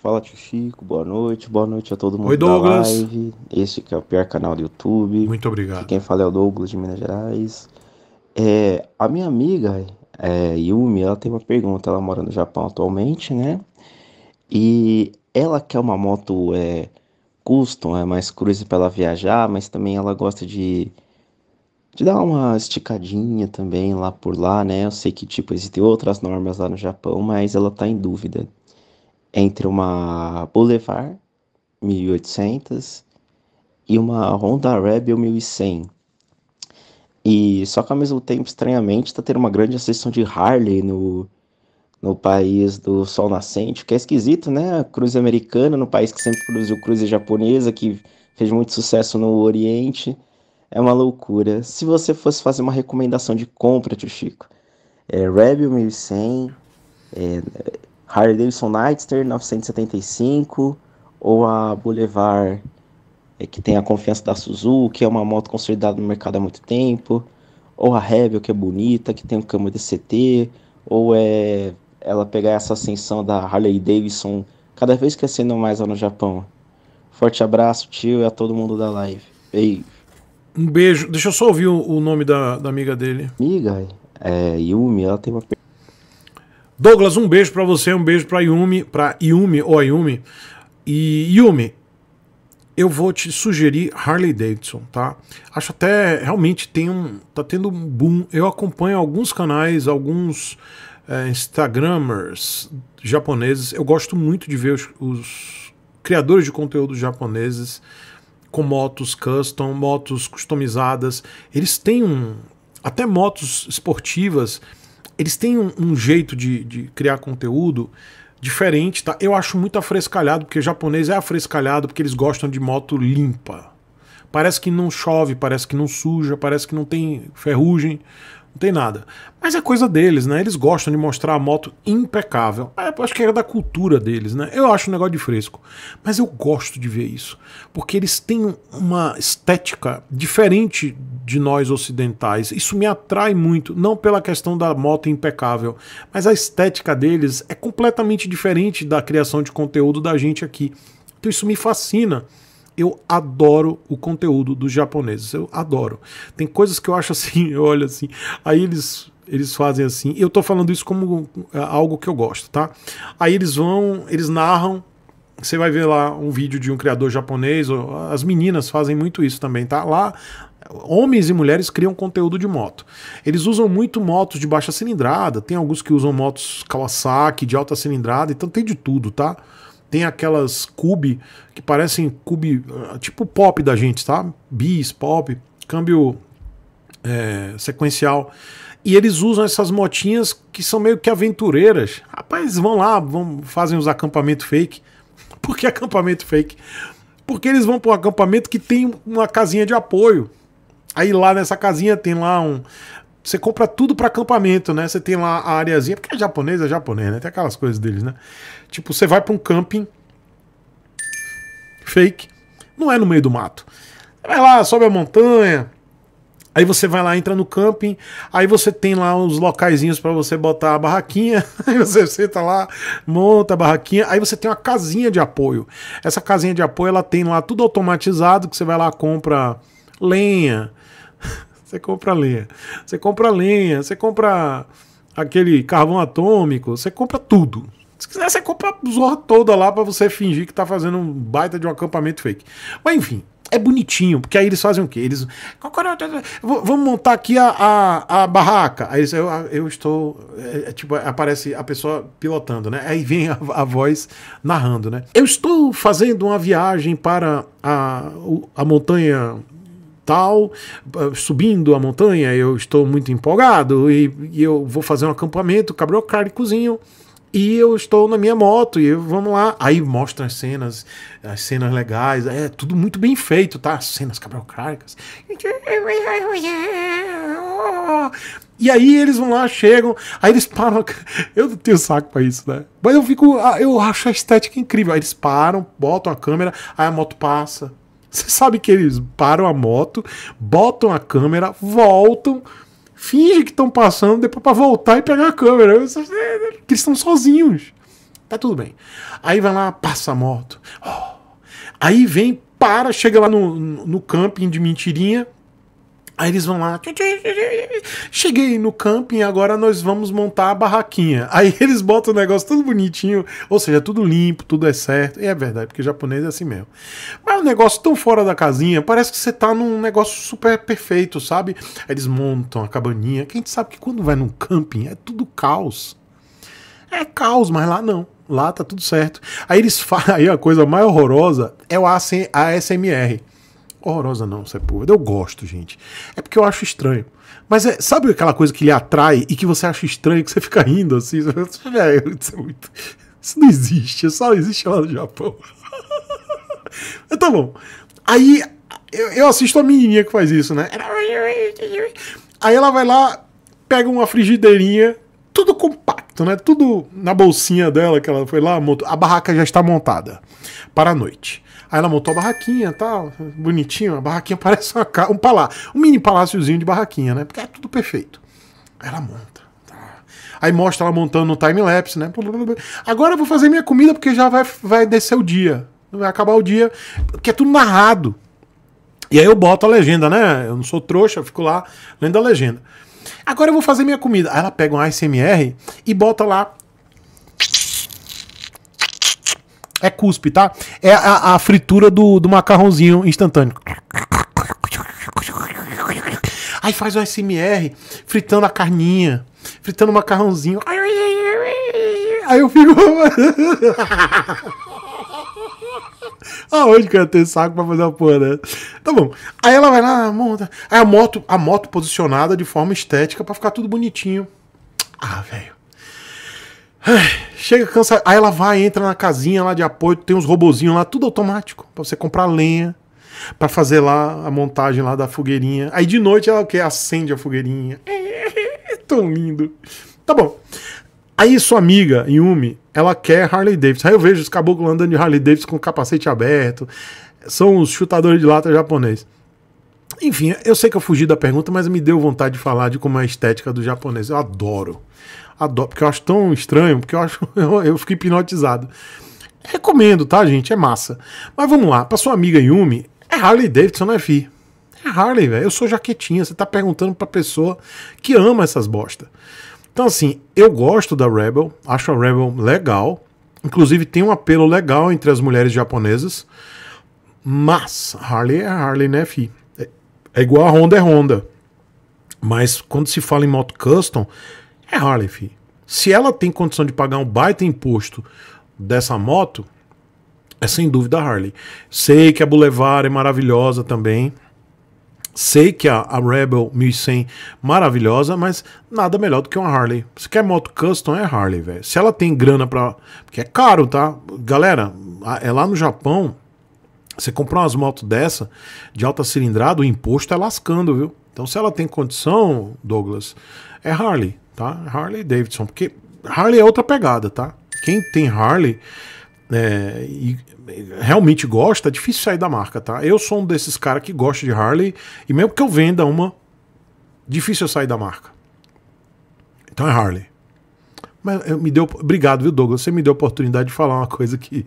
Fala, tio Chico, boa noite a todo mundo. Oi, Douglas. Da live. Esse que é o pior canal do YouTube. Muito obrigado. Quem fala é o Douglas de Minas Gerais. A minha amiga Yumi, ela tem uma pergunta, ela mora no Japão atualmente, né? E ela quer uma moto custom, mais cruise para ela viajar, mas também ela gosta de dar uma esticadinha também lá por lá, né? Eu sei que existem outras normas lá no Japão, mas ela tá em dúvida entre uma Boulevard 1800 e uma Honda Rebel 1100. E só que ao mesmo tempo, estranhamente, tá tendo uma grande ascensão de Harley no país do sol nascente, que é esquisito, né? A cruze americana, no país que sempre produziu cruze japonesa, que fez muito sucesso no Oriente. É uma loucura. Se você fosse fazer uma recomendação de compra, tio Chico, Rebel 1100, Harley-Davidson Nightster 975, ou a Boulevard, que tem a confiança da Suzuki, é uma moto consolidada no mercado há muito tempo, ou a Rebel, que é bonita, que tem um câmbio DCT, ou ela pegar essa ascensão da Harley-Davidson, cada vez crescendo mais lá no Japão. Forte abraço, tio, e a todo mundo da live. Beijo. Um beijo. Deixa eu só ouvir o nome da amiga dele. Amiga, Yumi, ela tem uma... Douglas, um beijo pra você, um beijo pra Yumi, Yumi. E Yumi, eu vou te sugerir Harley Davidson, tá? Acho até, realmente, tá tendo um boom. Eu acompanho alguns canais, alguns instagramers japoneses. Eu gosto muito de ver os criadores de conteúdo japoneses com motos custom, motos customizadas. Eles têm até motos esportivas, eles têm um jeito de criar conteúdo diferente, tá? Eu acho muito afrescalhado, porque o japonês é afrescalhado, porque eles gostam de moto limpa. Parece que não chove, parece que não suja, parece que não tem ferrugem, não tem nada. Mas é coisa deles, né? Eles gostam de mostrar a moto impecável. Eu acho que é da cultura deles, né? Eu acho um negócio de fresco. Mas eu gosto de ver isso, porque eles têm uma estética diferente de nós ocidentais. Isso me atrai muito, não pela questão da moto impecável, mas a estética deles é completamente diferente da criação de conteúdo da gente aqui. Então isso me fascina. Eu adoro o conteúdo dos japoneses, eu adoro. Tem coisas que eu acho assim, eu olho assim, aí eles fazem assim, eu tô falando isso como algo que eu gosto, tá? Aí eles narram, você vai ver lá um vídeo de um criador japonês, as meninas fazem muito isso também, tá? Lá, homens e mulheres criam conteúdo de moto. Eles usam muito motos de baixa cilindrada, tem alguns que usam motos Kawasaki, de alta cilindrada, então tem de tudo, tá? Tem aquelas cube, que parecem cube, tipo pop da gente, tá? Bis, pop, câmbio sequencial. E eles usam essas motinhas que são meio que aventureiras. Rapaz, vão lá, fazem os acampamentos fake. Por que acampamento fake? Porque eles vão para um acampamento que tem uma casinha de apoio. Aí lá nessa casinha tem lá um... Você compra tudo para acampamento, né? Você tem lá a areazinha, porque é japonês, né? Tem aquelas coisas deles, né? Tipo, você vai para um camping fake, não é no meio do mato. Vai lá, sobe a montanha, aí você vai lá, entra no camping, aí você tem lá uns locaizinhos para você botar a barraquinha, aí você senta lá, monta a barraquinha, aí você tem uma casinha de apoio. Essa casinha de apoio, ela tem lá tudo automatizado, que você vai lá, compra lenha, você compra aquele carvão atômico, você compra tudo. Se quiser, você compra a zorra toda lá pra você fingir que tá fazendo um baita de um acampamento fake. Mas enfim, é bonitinho, porque aí eles fazem o quê? Eles... Vamos montar aqui a barraca. Aí eu estou... tipo, aparece a pessoa pilotando, né? Aí vem a voz narrando, né? Eu estou fazendo uma viagem para a montanha... tal, subindo a montanha, eu estou muito empolgado e eu vou fazer um acampamento cabrocaricozinho e eu estou na minha moto vamos lá. Aí mostra as cenas legais, é tudo muito bem feito, tá? As cenas cabrocáricas. E aí eles vão lá, chegam, aí eles param, eu não tenho saco pra isso, né? Mas eu acho a estética incrível. Aí eles param, botam a câmera, aí a moto passa. Você sabe que eles param a moto, botam a câmera, voltam, fingem que estão passando, depois para voltar e pegar a câmera. Porque eles estão sozinhos. Tá tudo bem. Aí vai lá, passa a moto. Oh. Aí vem, para, chega lá no camping de mentirinha. Aí eles vão lá. Cheguei no camping, agora nós vamos montar a barraquinha. Aí eles botam o negócio tudo bonitinho. Ou seja, tudo limpo, tudo é certo. E é verdade, porque japonês é assim mesmo. Mas é um negócio tão fora da casinha. Parece que você tá num negócio super perfeito, sabe? Aí eles montam a cabaninha. Que a gente sabe que quando vai num camping é tudo caos. É caos, mas lá não. Lá tá tudo certo. Aí eles falam... Aí a coisa mais horrorosa é o ASMR. Horrorosa não, Sepúlveda. Eu gosto, gente. É porque eu acho estranho. Mas é, sabe aquela coisa que lhe atrai e que você acha estranho, que você fica rindo assim? Isso não existe. Só existe lá no Japão. Tá bom. Aí eu assisto a menininha que faz isso, né? Aí ela vai lá, pega uma frigideirinha, tudo compacto, né? Tudo na bolsinha dela, que ela foi lá, montou. A barraca já está montada para a noite. Aí ela montou a barraquinha e tal, bonitinho. A barraquinha parece uma casa, um mini paláciozinho de barraquinha, né? Porque é tudo perfeito. Aí ela monta. Tá. Aí mostra ela montando no time-lapse, né? Agora eu vou fazer minha comida porque já vai descer o dia. Vai acabar o dia, porque é tudo narrado. E aí eu boto a legenda, né? Eu não sou trouxa, eu fico lá lendo a legenda. Agora eu vou fazer minha comida. Aí ela pega um ASMR e bota lá. É cuspe, tá? É a fritura do macarrãozinho instantâneo. Aí faz o ASMR fritando a carninha, fritando o macarrãozinho. Aí eu fico... Aonde que eu ia ter saco pra fazer uma porra dessa? Tá bom. Aí ela vai lá, monta. Aí a moto posicionada de forma estética pra ficar tudo bonitinho. Ah, velho. Chega cansado. Aí ela vai, entra na casinha lá de apoio, tem uns robozinhos lá, tudo automático, pra você comprar lenha, pra fazer lá a montagem lá da fogueirinha. Aí de noite ela o quê? Acende a fogueirinha. É tão lindo. Tá bom. Aí sua amiga, Yumi, ela quer Harley Davidson. Aí eu vejo os caboclos andando de Harley Davidson com o capacete aberto. São os chutadores de lata japonês. Enfim, eu sei que eu fugi da pergunta, mas me deu vontade de falar de como é a estética do japonês. Eu adoro. Adoro, porque eu acho tão estranho, porque eu fico hipnotizado. Recomendo, tá, gente? É massa. Mas vamos lá, pra sua amiga Yumi, é Harley Davidson, não é, fi? É Harley, velho. Eu sou jaquetinha, você tá perguntando pra pessoa que ama essas bostas. Então, assim, eu gosto da Rebel, acho a Rebel legal. Inclusive, tem um apelo legal entre as mulheres japonesas. Mas Harley é Harley, né, fi? É igual a Honda é Honda. Mas quando se fala em moto custom... É Harley, filho. Se ela tem condição de pagar um baita imposto dessa moto, é sem dúvida a Harley. Sei que a Boulevard é maravilhosa também. Sei que a Rebel 1100 maravilhosa, mas nada melhor do que uma Harley. Se quer moto custom, é Harley, velho. Se ela tem grana pra... Porque é caro, tá? Galera, é lá no Japão, você comprar umas motos dessa, de alta cilindrada, o imposto é lascando, viu? Então se ela tem condição, Douglas, é Harley. Tá? Harley Davidson, porque Harley é outra pegada, tá? Quem tem Harley e realmente gosta, é difícil sair da marca, tá? Eu sou um desses caras que gosta de Harley e mesmo que eu venda uma, difícil eu sair da marca. Então é Harley. Mas me deu, obrigado, viu, Douglas? Você me deu a oportunidade de falar uma coisa que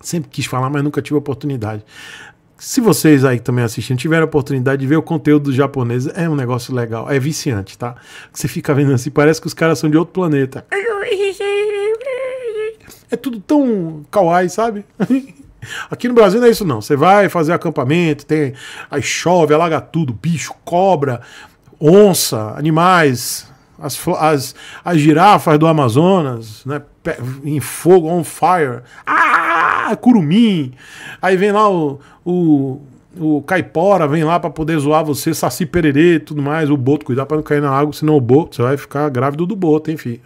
sempre quis falar, mas nunca tive a oportunidade. Se vocês aí que também assistindo tiveram a oportunidade de ver o conteúdo do japonês, é um negócio legal, é viciante, tá? Você fica vendo assim, parece que os caras são de outro planeta. É tudo tão kawaii, sabe? Aqui no Brasil não é isso não. Você vai fazer acampamento, tem aí chove, alaga tudo, bicho, cobra, onça, animais, as girafas do Amazonas, né? Em fogo, on fire. Curumim. Aí vem lá o caipora, vem lá pra poder zoar você, saci pererê e tudo mais. O boto, cuidar pra não cair na água, senão o boto, você vai ficar grávido do boto, enfim.